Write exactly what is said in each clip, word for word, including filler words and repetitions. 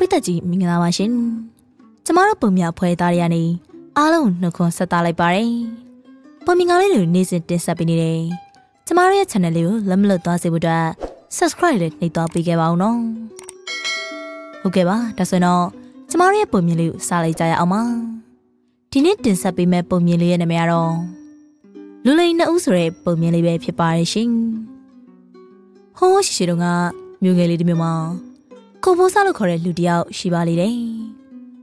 Vitaji Mingawasin. Tamara Pumia Poetariani. Alone no constatale pare. Pomingalu needs disability. Tamaria Tanalu, Lamlo Tazibuda. Subscribe it, Nito Pigeva no. Ukeva, that's no. Tamaria Pumilu, Salitaya Ama. Tinitis have been met Pumili and a marrow. Lulaina Usre, Pumili Baby Parishing. Ho Shirunga, Mugalidimima. Coposalo correct Ludia, Shibali.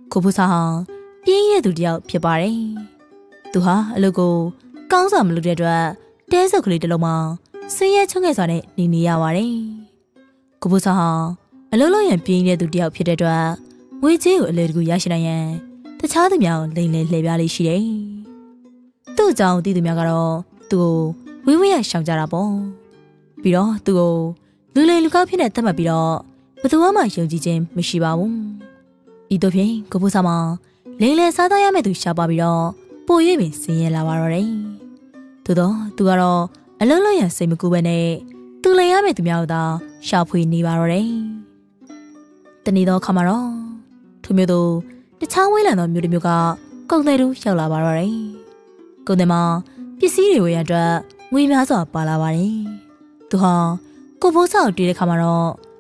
Coposaha, Pia Dudia, Piabare. Tuha, Logo, Gansam Ludedra, there's a great loma. Say a tongue on it, Niniaware. Coposaha, a lolo and Pia Dudia Piedra. We do a little Yashinaye. The child meow, Lily Leviali Shide. Do down the Magaro, do, we were Shamjarabo. Biro, do, Lulu look up in a Tamabiro. But the woman shall deem Mishibawum. Idopi, Kobusama, Lele Sadayamatu Shababiro, Boyevin, Sing Lavare. Todo, Tugaro, Alolo and Semikubene, Tulayamit Miauda, Sharpui Nivare. The Nido Camaro, Tumudo, the town will and Mudimuga, Cogneru Shalavare. Godema, Pisiri Weadra, Wimazo Palavare. To her, Kobusa did a Camaro.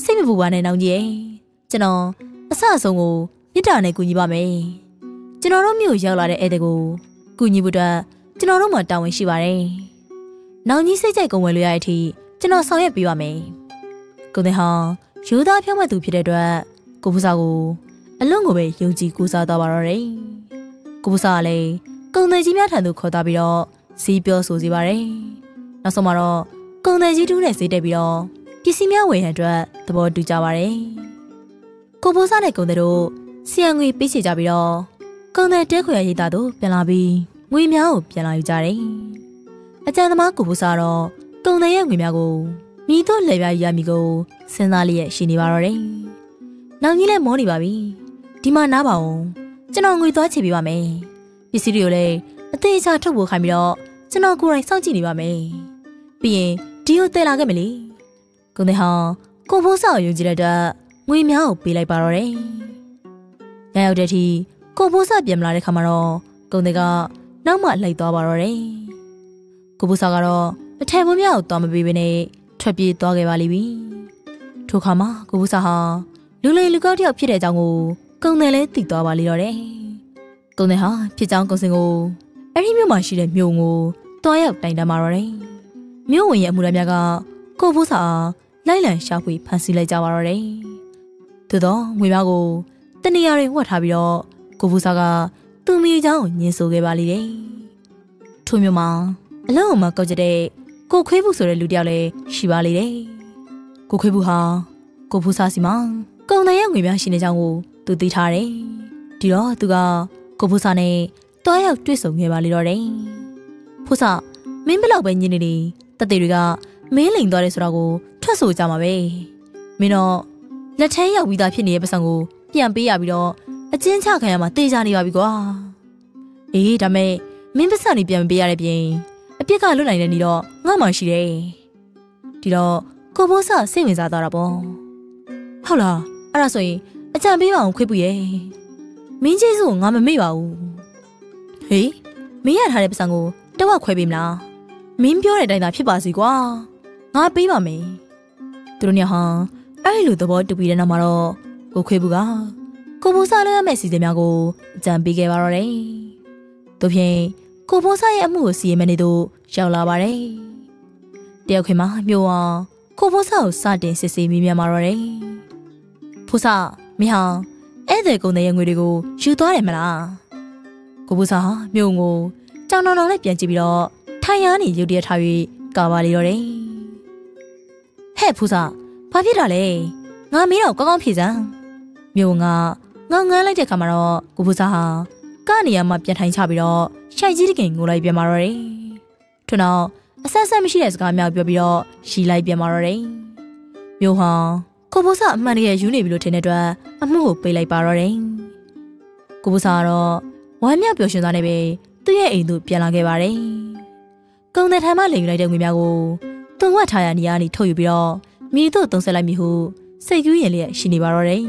Same with one and ye. General, a sassongo, you done a gunibame. General Muja like Edego, Gunibuda, General Mot down in Shivare. Now you say, Jack on Williati, General Sawyer Biwame. Go the hall, shoot up your matu Piedra, Gobusago, a long away, Yogi Gusa Dabare. Gobusale, Gondazimata do Cotabio, see Bill Sozibare. Nasomaro, Gondazi do Nessie Debio. Kissimia way hundred, the board do Javare. Coposane Condero, Siangui Pici Javiro, Conde Decoyado, Penabi, Wimia, Pianajare. Atanama Cobusaro, Conde Wimago, Mito Levia Yamigo, Senalia Shinivare. Nangile Moni Babi, Dima Nabao, Janangui Dochi Bibame, Visiriole, a day out of Wukamiro, Janangura Santi Bame. Be, Dio de la Gamily. Good ha, go for saw you did a we meow be like barre. Now that he go for sabiam like camaro, go nega, no much like dog barre. Go for sagaro, a table meow, dumb bibine, trappy dog evalibi. Tokama, go for saha, Lule look out your pita dango, go nele dig dog validore. Go neha, pitango singo, and him your machine and mule, toy up like the marre. Mule and mudamaga. Cobusa, Lila shall we pansila Javare. To the we mago, the near what have you all, Cobusaga, to me down, Yeso Gavali. To me, ma, alone, my coach day, go quibus or ludiale, Shivali day. Go quibuha, go pusasiman, go nayan we machine jango, to the tare. Tiro to ga, Cobusane, toy out twist of Gavalidore. Pusa, Mimbala Benjini, Tatiriga. Mailing Doris Rago, Tasso Jamaway. Mino, Lataya with a penny episango, Yambi Abido, a Gentacayama Dejani Abigua. Eh, Dame, Mimbasani Biambi Arabian, a Pica Luna in the Nido, Mamma Shire. Dido, Cobosa, same as adorable. Hola, Arasoi, a Jambiva on Quibuye. Minjesu, Mamma Mibao. Eh, me and Harapisango, the walk Quibimna. Mimpure than a Pibasigua. Ah, be mammy. Dunia, I look the board to be the Namaro, Oquibuga, Cobosala, Messi de Mago, Zambigavare. Dopie, Cobosa, a moosey menido, Shalabare. Deoquima, you are Cobosa, Sardin, Sissi, Mimia Marore. Pusa, Miha, Ether go near Guigo, Shutorimela. Cobosa, Mungo, down on a pianjibilo. Tayani, you dear Tari, Gavaliore. Hey, Pusa, Papirale, Namiro, Gong Pizza. Munga, ငန်းလိုက်တဲ့အခါမှာတော့ကိုဖူးစားဟာကကနေရာမှာပြန်ထိုင်ချပြီးတော့ရှိုက်ကြီးတကင်ကိုလိုက်ပြန်มาတော့တယ်။ထို့နောက်အဆက်ဆက်မရှိတဲ့စကားများပြောပြီးတော့ရီလိုက်ပြန်มาတော့တယ်။မျိုးဟောင်းကိုဖူးစားအမှန်တကယ်ယူနေပြီလို့ထင်တဲ့အတွက်အမှုကိုပေးလိုက်ပါတော့တယ်။ကိုဖူးစားကတော့ဝမ်းမြောက်ပျော်ရွှင်သွားနေပြီသူ့ရဲ့အိမ်သို့ပြန်လာခဲ့ပါတယ်။ကုံတဲ့ထမ်းမလိန်ယူလိုက်တဲ့ငွေများကိုသွန်ဝတ်ထားရနေရာနေထုတ်ယူပြီးတော့မိတို့သုံးဆက်လိုက်မိဟုစိတ်ကူးရင်လျက်ရှိနေပါတော့တယ်။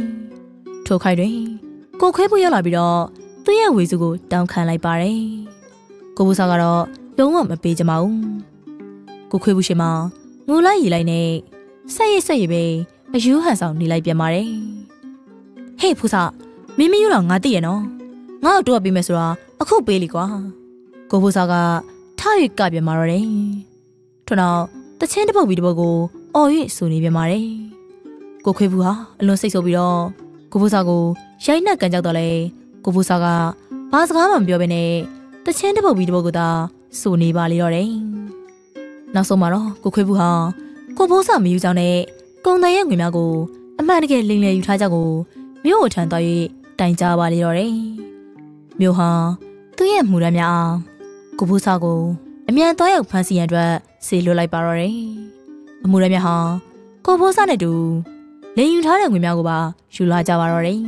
ထိုခိုက်တွင်ကိုခွဲဖို့ရောက်လာပြီးတော့သူ့ရဲ့ဝေစုကိုတောင်းခံလိုက်ပါတယ်။ကိုဖူးစားကတော့လုံးဝမပေးကြပါဘူး။ကိုခွဲဖို့ရှိမှငိုလိုက်ရည်လိုက်နဲ့ဆက်ရစ်ဆက်ရည်ပဲအယူဟန်ဆောင်နေလိုက်ပြန်ပါတယ်။ဟေ့ဖူးစားမင်းမယူတော့ငါသိရနော်။ငါ့ကိုတို့ရပေးမယ်ဆိုတာအခုပေးလီကွာ။ကိုဖူးစားကထားရကပြန်มาတော့တယ်။ထို့နောက်တချင်းတစ်ပုတ်ပြီးတစ်ပုတ်ကိုအော်၍ဆူနေပြန်ပါတယ်။ကိုခွေးဘူးဟာအလွန်စိတ်ဆိုးပြီးတော့ကိုဖူးစားကိုရိုက်နှက်ကန်ကြောက်တော့လေကိုဖူးစားကဘာစကားမှမပြောဘဲနဲ့တချင်းတစ်ပုတ်ပြီးတစ်ပုတ်ကိုသာဆူနေပါလေတော့တယ်။နောက်ဆုံးမှာတော့ကိုခွေးဘူးဟာကိုဖူးစားမယူကြောင်းနဲ့ကုံတန်ရဲ့ငွေများကိုအမှန်တကယ်လိမ်လည်ယူထားကြောက်ကိုမြို့ကိုထန်သွား၍တိုင်ကြပါလေတော့တယ်။မြို့ဟာသူ့ရဲ့မှုရမ်းများအောင်ကိုဖူးစားကိုအမြန်သွားရောက်ဖမ်းဆီးရန်အတွက်စေလွှတ်လိုက်ပါတော့တယ်။အမှုရမြဟာကိုဖိုးစားနဲ့တူလိန်ယူထားတဲ့ငွေများကိုပါယူလာကြပါတော့တယ်။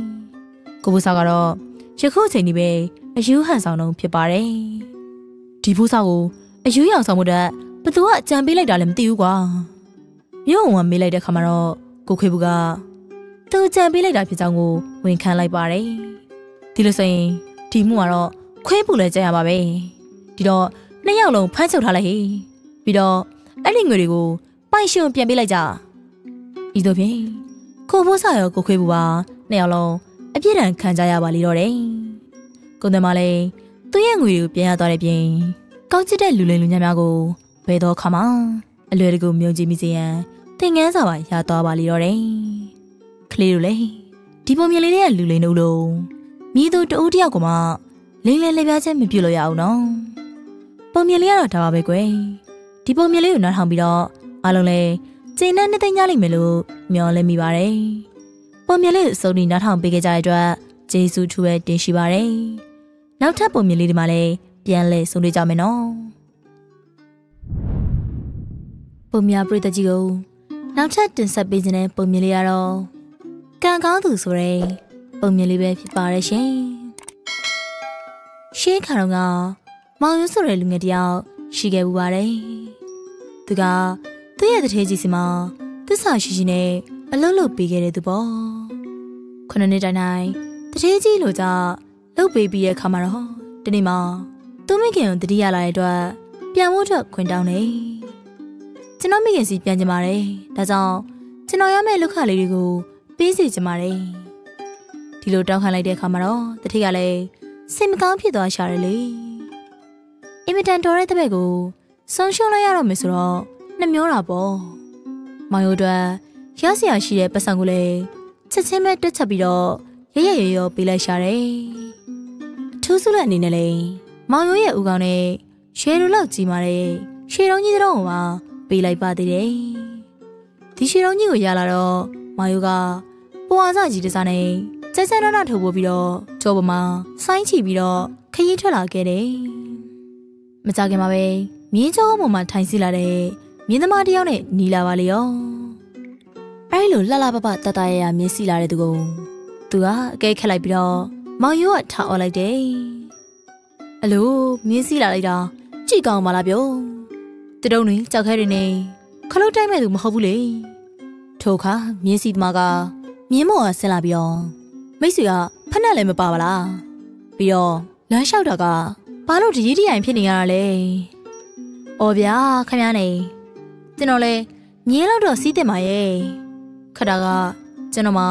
ကိုဖိုးစားကတော့ယခုချိန်ဒီပဲအယူဟန်ဆောင်လုံးဖြစ်ပါတယ်။ဒီဖိုးစားကိုအယူရောင်ဆောင်မှုတက်ဘသူကအကြံပေးလိုက်တာလည်းမသိဘူးကွာ။မြို့ဝန်မေးလိုက်တဲ့ခါမှာတော့ကိုခွေးဘူးကသူအကြံပေးလိုက်တာဖြစ်ကြောင်းကိုဝန်ခံလိုက်ပါတယ်။ဒီလိုဆိုရင်ဒီမှုကတော့ခွေးဘူးလည်းကြံရပါပဲ။ဒီတော့နှစ်ယောက်လုံးဖမ်းချုပ်ထားလိုက်ဟေ့ပြီးတော့အဲ့ဒီငွေတွေကိုပိုင်ရှင်ပြန်ပေးလိုက်ကြဤသို့ဖြင့်ကိုဖိုးစားရောကိုခွေးဘူးပါနှစ်ယောက်လုံးအပြစ်ဒဏ်ခံကြရပါလိမ့်တော့တယ်ကိုသမားလည်းသူ့ရဲ့ငွေတွေကိုပြန်ရသွားတဲ့ပြင်ကောက်ချစ်တဲ့လူလိမ်လူညံများကိုဘယ်တော့ခါမှအလွယ်တကူမြုံကြည့်မိစေရန်သင်ခန်းစာပါရသွားပါလိမ့်တော့တယ်ကလေးတို့လည်းဒီပုံမြင်လေးတွေကလူလိမ်တို့လို့မိသူတအုပ်တယောက်ကမှလိမ်လည်လှပြချင်းမပြုတ်လို့ရအောင်နော်ပုံမြင်လေးကတော့ဒါပါပဲကွယ်ဒီပုံမြင်လေးကိုနားထောင်ပြီးတော့အားလုံးလည်းကျေနပ်နှစ်သိမ့်ကြလိမ့်မယ်လို့မျှော်လင့်မိပါတယ်ပုံမြင်လေးကိုစုံပြီးနားထောင်ပေးခဲ့ကြတဲ့အတွက်ကျေးဇူးထူးပဲတင်ရှိပါတယ်နောက်ထပ်ပုံမြင်လေးဒီမှာလည်းပြန်လည်ဆုံတွေ့ကြမယ်နော်ပုံမြင်ပရိသတ်ကြီးကိုနောက်ထပ်တင်ဆက်ပေးခြင်းနဲ့ပုံမြင်လေးကတော့ကံကောင်းသူဆိုတဲ့ပုံမြင်လေးပဲဖြစ်ပါတယ်ရှင်ရှေးခါတော့ကမောင်ရွှေဆိုတဲ့လူငယ်တယောက်ရှိခဲ့ဘူးပါတယ်။သူကသူ့ရဲ့တထဲကြီးစီမှာသစ္စာရှိရှိနဲ့အလုပ်လုပ်ပေးခဲ့တဲ့သူပေါ့။ခုနှစ်နှစ်တိုင်တိုင်တထဲကြီးလိုကြလုပ်ပေးပြီးရဲ့ခါမှာတော့ဒီနေ့မှသူ့မိခင်ကိုတတိယလာတဲ့အတွက်ပြန်ဖို့အတွက်ခွင့်တောင်းတယ်။ကျွန်တော်မိခင်စီပြန်ကြပါတယ်။ဒါကြောင့်ကျွန်တော်ရမယ့်လုပ်ခလေးတွေကိုပေးစီကြပါတယ်။ဒီလိုတောင်းခံလိုက်တဲ့ခါမှာတော့တထဲကလည်းစိတ်မကောင်းဖြစ်သွားရှာတယ်လေ။အင်မတန်တော်တဲ့တပည့်ကိုဆုံးရှုံးလိုက်ရတော့မယ်ဆိုတော့နှမျောတာပေါ့မောင်ရိုးတော်ရစရာရှိတဲ့ပတ်စံကိုလည်းချက်ချင်းပဲတွက်ချက်ပြီးတော့ရရရရပေးလိုက်ရှာတယ်အထူးဆုလက်အနေနဲ့လည်းမောင်ရိုးရဲ့ဦးခေါင်းနဲ့ရွှေလိုလောက်ကြီးမာတဲ့ရွှေတုံးကြီးတုံးကိုပါပေးလိုက်ပါသေးတယ်ဒီရွှေတုံးကြီးကိုရလာတော့မောင်ရိုးကပွားစားကြီးတစ်စားနဲ့ကျဲကျဲနနထုတ်ပို့ပြီးတော့ကျော်ပေါ်မှာဆိုင်းချီပြီးတော့ခရီးထွက်လာခဲ့တယ်မကြခင်မှာပဲမြင်းကျောင်းပေါ်မှာထိုင်စီလာတဲ့မြင်းသမားတစ်ယောက်နဲ့နီလာပါလေရောအဲဒီလိုလှလှပပတတရရမြင်စီလာတဲ့သူကိုသူကအကဲခက်လိုက်ပြီးတော့မောင်ရိုးကထောက်အော်လိုက်တယ်အလိုမြင်းစီလာလိုက်တာကြည့်ကောင်းပါလားပြောတတုံးတွင်ကြောက်ခဲတွေနဲ့ခလုတ်တိုက်မဲ့သူမဟုတ်ဘူးလေထိုအခါမြင်းစီသမားကမြင်းမော်ကဆင်းလာပြီးတော့မိတ်ဆွေကဖက်နဲ့လည်းမပါပါလားပြီးတော့လမ်းလျှောက်တာကဘာလို့ဒီရည်ဒီရိုင်ဖြစ်နေရတာလဲ။အော်ဗျာခင်ဗျားနေကျွန်တော်လဲမြင်းလောက်တော့စီးတင်ပါရဲ့။ခတာကကျွန်တော်မှာ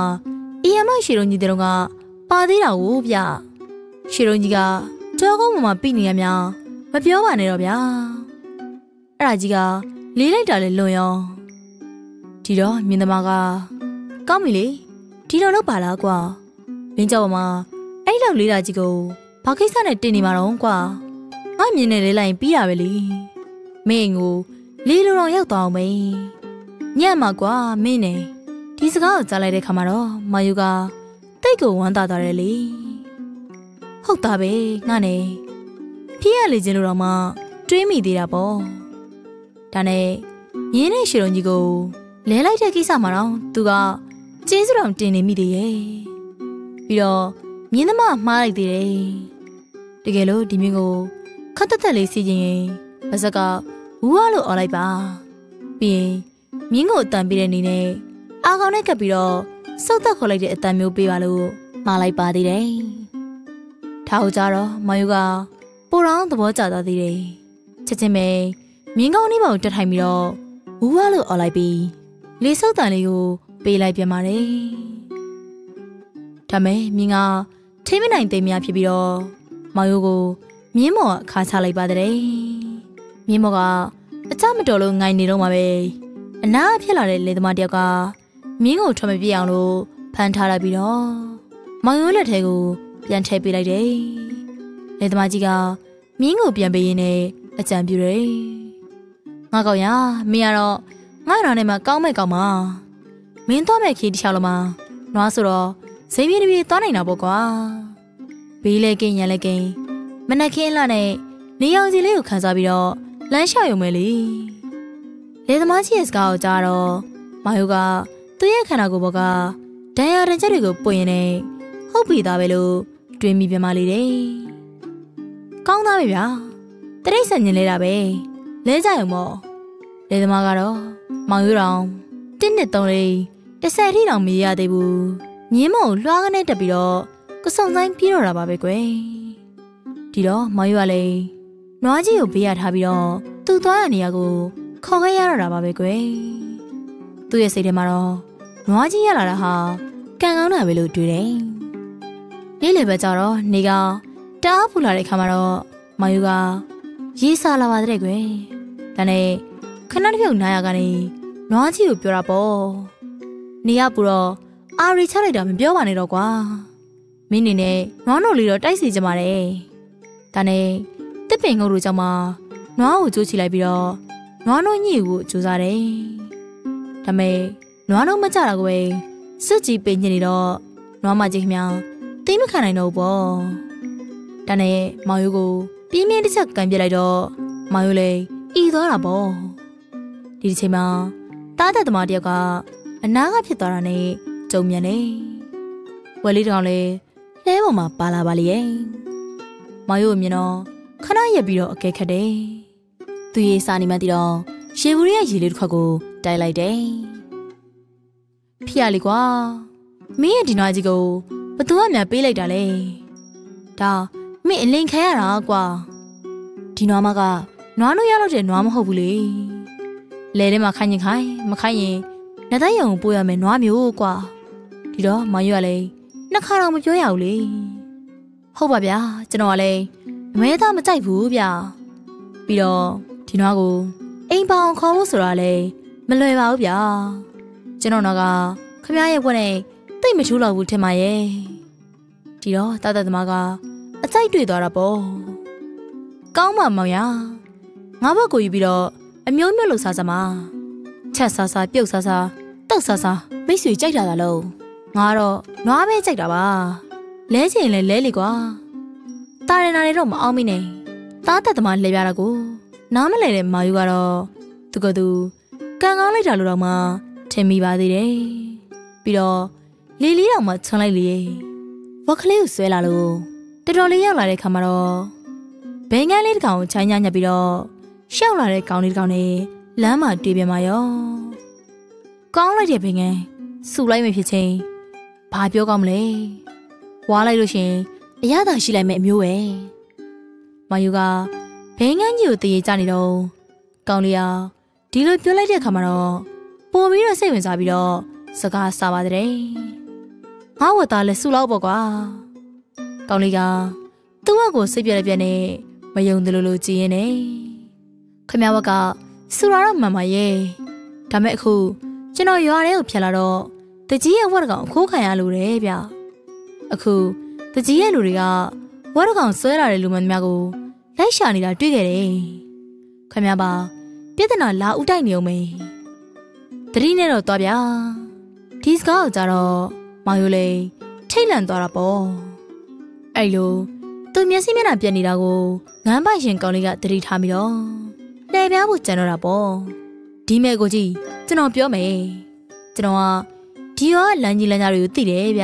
အီယမ်မရှီရုံကြီးတို့ကပါသေးတာကိုဗျ။ရှီရုံကြီးကကြောကုန်းပေါ်မှာပြိနေရများမပြောပါနဲ့တော့ဗျာ။အဲ့ဒါကြီးကလေးလိုက်တာလဲလွန်ရော။ဒီတော့မြင်းသမားကကောင်းပြီလေဒီတော့လောက်ပါလားကွာ။မင်းကြောက်မှာအဲ့လောက်လေးတာကြီးကိုဘာကိစ္စနဲ့တင်နေမှာတော့ကွာငါမြင်နေလေလိုက်ပြီးတာပဲလေမင်းကိုလေးလုံးတော့ရောက်သွားအောင်ပဲညံ့မှာကွာမင်းနေဒီစကားကိုကြားလိုက်တဲ့ခါမှာတော့မာယူက Taiku wanda dareli. Hoktabe ngane. Pia lejelu rama dreami dirabo. Tane yene shironji go. Lelai jaki samarang tuga jesuram tene midiye. Biro yenama malik dire. Tegelo dimingo katatale sijin. Basaka ualo alaiba. Bi mingo tambire nine. Agone kapiro. Sota college at the Mubi Valu, Malay Badi Day. Taujaro, Mayuga, Boran the Water the Day. Chetime, Mingo Nimo Tatamiro, Ualu Olaibi, Lisotaniu, Belai Piamare. Tame, Minga, Timina Demia Pibiro, Mayugo, Mimo, Casale Badre. Mimoga, a Tamadolo Nine Romabe, and now Pilare Ledmadiaga. Mingo Tommy Biano, Pantara Bino, Mangola Tego, Piante Billy Day, Ledmagiga, Mingo Biambine, a Tambure, Magoya, Miano, Maranema Gamma, Mintome Kid Shaloma, Nasuro, Savini Tonina Boga, Billy Gayalagay, Menakin Lane, Leon Zilu Casabino, Lansha Umeli, Ledmagi is Gaudaro, Mayoga. Kanagoboga, Daya and Jerigo Poyene, Hopi Davelo, Dreamy Bimalide. Kongavia, Tres and Nilera Bay, Lezaimo, Ledamagaro, Manguram, Tindetore, the Saturn Mia debu, Nemo, Laganeta Bilo, Cosonline Piro Rababeque. Tilo, Mayuale, Noji Opiat Habilo, Tutuaniago, Cogaya Rababeque. Do you say the marrow? Noaji Yalaha, Kangana will do today. Lily Betaro, Niga, Tapulare Camaro, Mayuga, Yisala Vadregue, Dane, Kanavio Nayagani, Noaji Purabo, Niapuro, I retired on Biovanirogua, Minine, Nono Liro Daisy Jamare, Dane, the Pengorujama, Noa Jusilabiro, Nono Niu Juzare. ทำไมหนวดน้องมาจากอะไรเว้ยสุจิเป็นยินดีดอหนวดมาจากเมียตีไม่ขนาดหนูบ่ดันเน่มาอยู่กูปีเมียดิฉันกันไปเลยดอมาอยู่เลยอีดอหนอบ่ดิฉันมาตาแต่ตมาเดียวกันหน้าก็ผิดตอราเน่จมยันเน่วัยรุ่นเราเลยเล่บ่มาปาลาบาลีเองมาอยู่เมียน้องขนาดอย่าบีดอแก่แค่เด้ตุยสานิมาดิดอเชบุรีอาจีรุดข้ากู Pialigua, me did not go, but to me a billy dale. Da, me and Link hair agua. Dinamaga, no yellow de Nam Hobuli. Lady Macani Kai, Macani, Nadayo Boya me Namu Gua. Dido, Mayuale, Nakara Majoyauli. Hobabia, Genoale, Meda Mataibubia. Bido, Dinago, Ain't bound Colosurale, Meloya. Genonaga, Kamaya Bone, they may chula would temaye. Tiro, Tata Maga, a tight to Dorabo. Gama Maya, Navago Ibido, a Mionolo Sazama. Chessasa, Piosasa, Tosasa, Missu Jagalo. Naro, Nave Jagaba. Lazy and Leligua. Taranarum Amine. Tata the Man Levarago. Namale Mayugaro. Tugadu, Gangali Jalurama. Timmy Badi Day. Bido, Lily Ramatolay. Vocally, Suelalo. The Dolly Yala Camaro. Bengali Count China Bido. Shall County County. Lama Dibia Mayo. Gong Lady Pinge. Sulay me pity. Papio Gomley. While I rushing, Yada she let me mue. Mayuga. Ping and you the Janido. Gonglia. Dilo Pulay Camaro. Pomira Savings Abilo, Saga Savadre. I would tell Sula Boga. Gauliga, Tuago Sibia Viene, my young Lulu G N A. Kamiawaka, Sura Mamaye. Tameku, General Yarel Pialaro, the Gia Wargon Kokaya Lurabia. Aku, the Gia Luria, Wargon Sura Luman Mago, Laishanida Digere. Kamiaba, Pidana La Udaniome. Trinero Tobia. Tis Gautaro, Mayule, ထိတ်လန့်သွားတာပေါ့အဲ့လိုသူမျက်စိမျက်နှာပြက်နေတာကိုငန်းပိုင်ရှင်ကောင်းလေးကတတိထားပြီးတော့လှည့်ပြားဖို့ကြံတော့တာပေါ့ဒီမဲ့ကိုကြီးကျွန်တော်ပြောမယ်ကျွန်တော်ကဒီရောလမ်းကြီးလမ်းကြားတွေကိုသိတယ်ဗျ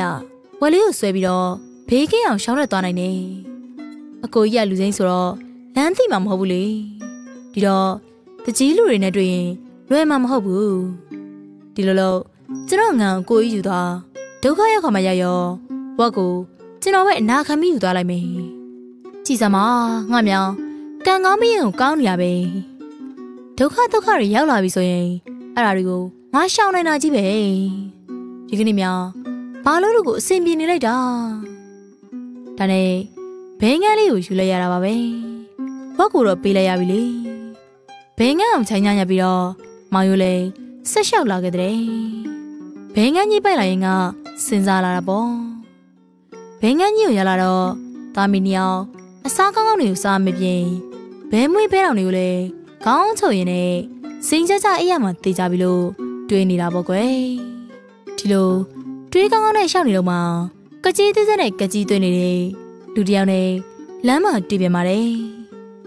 ဝက်လေးကိုဆွဲပြီးတော့ဘေးကင်းအောင်ရှောင်းရက်သွားနိုင်တယ်အကိုကြီးကလူစိမ့်ဆိုတော့လမ်းသိမှာမဟုတ်ဘူးလေပြီးတော့တကြီးလူတွေနဲ့တွေ့ရင်လွယ်မှာမဟုတ်ဘူးဒီလိုလို့ကျွန်တော်ငန်းကိုကြီးယူသွားဒုက္ခရောက်ခါမှရရောဘွက်ကိုကျွန်တော်ပဲအနာခံပြီးယူသွားလိုက်မယ်ကြည်စမ်းပါငါမြောင်ကံကောင်းမရင်ကိုကောင်းနေရပဲဒုက္ခဒုက္ခတွေရောက်လာပြီဆိုရင်အဲ့ဒါတွေကိုငါရှောင်နိုင်တာကြီးပဲဒီကနေ့မြောင်ဘာလို့လို့ကိုအဆင်ပြေနေလိုက်တာဒါနဲ့ဘဲငန်းလေးကိုယူလိုက်ရတာပါပဲဘွက်ကိုတော့ပေးလိုက်ရပြီလေဘဲငန်းအောင်ချိုင်းညညပြီးတော့မောင်ရိုးလေးဆက်လျှောက်လာခဲ့တဲ့ဘဲငန်းကြီးပိုက်လာရင်ကစဉ်းစားလာတာပေါ့ဘဲငန်းကြီးကိုရလာတော့သားမီးနှစ်ယောက်အစားကောင်းကောင်းတွေကိုစားမပြင်ဘဲမွေးဘဲတောင်တွေကိုလည်းခေါင်းချုပ်ရင်နဲ့စိန်ကြကြအိပ်ရမှာတေးကြပြီလို့တွေးနေတာပေါ့ကွယ်ဒီလိုတွေးကောင်းကောင်းနဲ့ရှောက်နေတော့မှကကြီးသေးသေးနဲ့ကကြီးသွင်းနေတဲ့လူတစ်ယောက်နဲ့လမ်းမှာတွေ့ပြန်ပါတယ်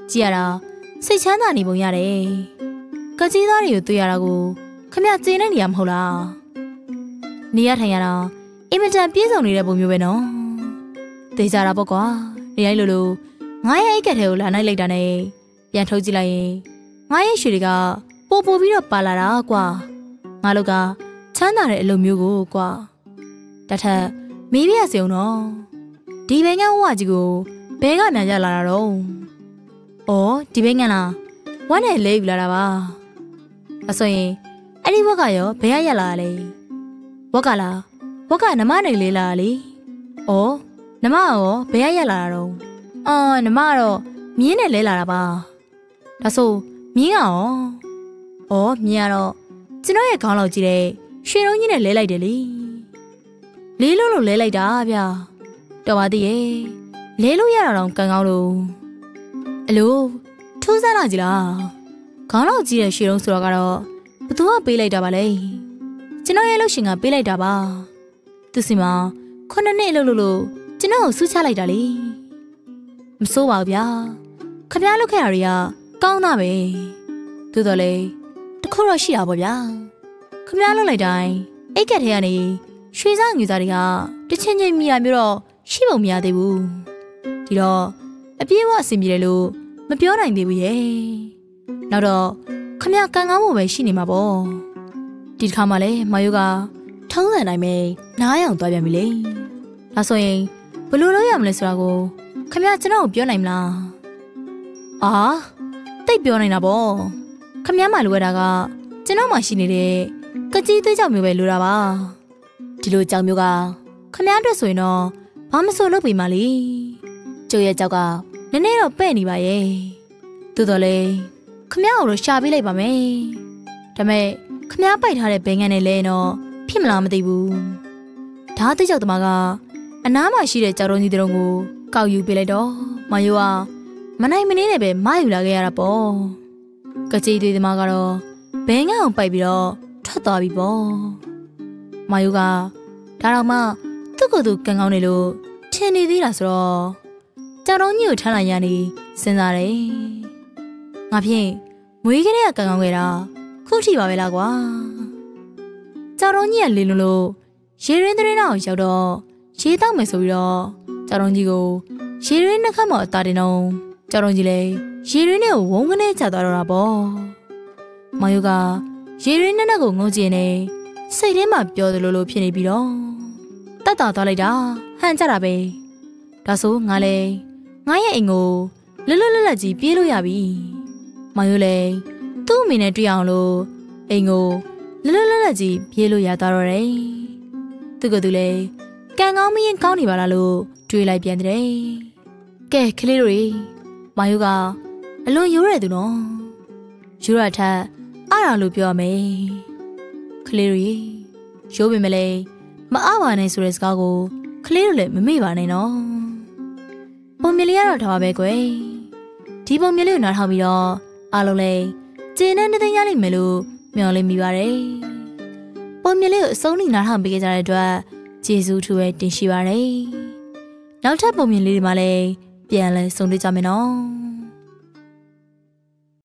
ကြည့်ရတာစိတ်ချမ်းသာနေပုံရတယ်ကကြီးသားတွေကိုတွေ့ရတာကိုခမကျင်းတဲ့နေရာမဟုတ်လားနေရထိုင်ရတာအင်မတန်ပြည့်စုံနေတဲ့ပုံမျိုးပဲနော်တေးကြတာပေါ့ကွာနေလိုက်လို့လို့ငါရဲ့အိတ်ကထဲကိုလာနိုင်လိုက်တာနဲ့ပြန်ထုတ်ကြည့်လိုက်ရင်ငါရဲ့ရွှေတွေကပို့ပို့ပြီးတော့ပါလာတာကွာငါတို့ကချမ်းသာတဲ့အလုပ်မျိုးကိုကွာတထက်မေးပြရစေအောင်နော်ဒီဘဲငန်းဝါကြီးကိုဘဲကမြန်ရလာတာတော့အော်ဒီဘဲငန်းလားဝါနဲ့လဲယူလာတာပါအဆိုရင်အဲ့ဒီဘက်ကရောဘဲရရလာလေဘက်ကလားဘက်ကနမနိုင်လေးလာလေအော်နမရောဘယ်ရရလာတာတော့အော်နမတော့မြင်းနဲ့လဲလာတာပါဒါဆိုမြင်းကရောအော်မြင်းကတော့ကျွန်တော်ရဲ့ခေါင်းလောက်ကြီးတဲ့ရွှေတုံးကြီးနဲ့လဲလိုက်တယ်လေလေးလုံးလုံးလဲလိုက်တာဗျာတော်ပါသေးရဲ့လဲလို့ရတာတော့ကံကောင်းလို့အလိုထူးဆန်းလာကြလားခေါင်းလောက်ကြီးတဲ့ရွှေတုံးဆိုတော့ကတော့ဘသူကပေးလိုက်တာပါလဲကျွန်တော်ရဲ့လှုပ်ရှင်ကပေးလိုက်တာပါသူစီမှာခုနှစ်နှစ်လှုပ်လို့လို့ကျွန်တော်ဆူချလိုက်တာလေမစိုးပါဘူးဗျာခပြားလုတ်ခဲ့တာတွေကကောင်းတာပဲသို့တော်လေတခုတော့ရှိတာပေါ့ဗျာခပြားလုတ်လိုက်တိုင်းအိတ်ကက်ထဲကနေရွှေစားငွေစားတွေကတချင်းချင်းမိရမျိုးတော့ရှိပုံမရသေးဘူးဒီတော့အပြေးဝအဆင်ပြေတယ်လို့မပြောနိုင်သေးဘူးရဲ့နောက်တော့ခမရကံကောင်းဖို့ပဲရှိနေမှာပေါ့ဒီတစ်ခါမှလည်းမာယိုကထုံးစံတိုင်းပဲနားအောင်သွားပြန်ပြီလေဒါဆိုရင်ဘလို့လုပ်ရမလဲဆိုတာကိုခမရကျွန်တော်ပြောနိုင်မလားအာတိတ်ပြောနိုင်တာပေါ့ခမရမှလိုရတာကကျွန်တော်မှရှိနေတဲ့ကကြီးသွေးကြောင်မျိုးပဲလိုတာပါဒီလိုကြောင်မျိုးကခမရအတွက်ဆိုရင်တော့ဘာမဆိုလုပ်ပြီမလေးကျုပ်ရဲ့ကြောက်ကနည်းနည်းတော့ပဲ့နေပါရဲ့သို့တော်လည်းခမရကိုတော့ရှာပေးလိုက်ပါမယ်ဒါမဲ့ခမရပိုက်ထားတဲ့ဘဲငန်းနဲ့လဲတော့ဖြစ်မလားမသိဘူးဒါသွေးကြောင်တမကအနားမှာရှိတဲ့ကြောက်တုံးကြီးတုံးကိုကောက်ယူပေးလိုက်တော့မာယိုကမနိုင်မနေနဲ့ပဲမယူလာခဲ့ရတာပေါ့ကကြေးသေးသမားကတော့ဘဲငန်းအောင်ပိုက်ပြီးတော့ထွက်သွားပြီပေါ့မာယိုကဒါတော့မှသူ့ကိုယ်သူကံကောင်းနေလို့ထင်နေသေးတာဆိုတော့ကြောက်တုံးကြီးကိုထမ်းလိုက်ရနေစဉ်းစားတယ်ငါဖြင့်မွေးကလေးကကံကောင်းခဲ့တာခုထိပါပဲလားကွာကြောက်တုံးကြီးကလေလွန်လို့ရေရင်းတဲ့နောက်ရောက်တော့ရေတောက်မယ်ဆိုပြီးတော့ကြောင်တုံးကြီးကိုရေရင်းနှခမ်းမအတာတင်အောင်ကြောင်တုံးကြီးလည်းရေရင်းနဲ့ဝုန်းကနေချသွားတော့တာပေါ့မာယိုကရေရင်းနှက်နှက်ကိုငုံကြည့်နေစိတ်ထဲမှာပျော်သလိုလိုဖြစ်နေပြီးတော့တတ်တာသွားလိုက်တာဟန်ကြတာပဲဒါဆိုငါလည်းငါရဲ့အိမ်ကိုလွတ်လွတ်လပ်လပ်ကြီးပြေးလို့ရပြီမာယိုလည်းသူ့အမေနဲ့တွေ့အောင်လို့အိမ်ကိုလွတ်လွတ်လပ်လပ်ကြီးပြေးလို့ရသွားတော့တယ်သူကသူလည်းကံကောင်းမရင်ကောင်းနေပါလားလို့တွေးလိုက်ပြန်တယ်။ကဲကလေးတို့ရေမာယိုကအလွန်ရိုးရတဲ့သူနော်။ရိုးရထက်အားရလို့ပြောရမယ်။ကလေးတို့ရေရိုးပင်မလဲမအားပါနဲ့ဆိုတဲ့စကားကိုကလေးတို့လည်းမမေ့ပါနဲ့နော်။ပုံမြင်လေးရတော့ထားပါပဲကွယ်။ဒီပုံမြင်လေးကိုနားထောင်ပြီးတော့အားလုံးလည်းကျေနပ်နေသိရလိမ့်မယ်လို့မျှော်လင့်မိပါတယ်။ပုံမြင်လေးကိုအဆုံးထိနားထောင်ပေးကြတဲ့အတွက် ကျေးဇူးထူးပဲတင်ရှိပါတယ်။နောက်ထပ်ပုံမြင်လေးတွေမှာလည်းပြန်လည်ဆုံတွေ့ကြမယ်နော်။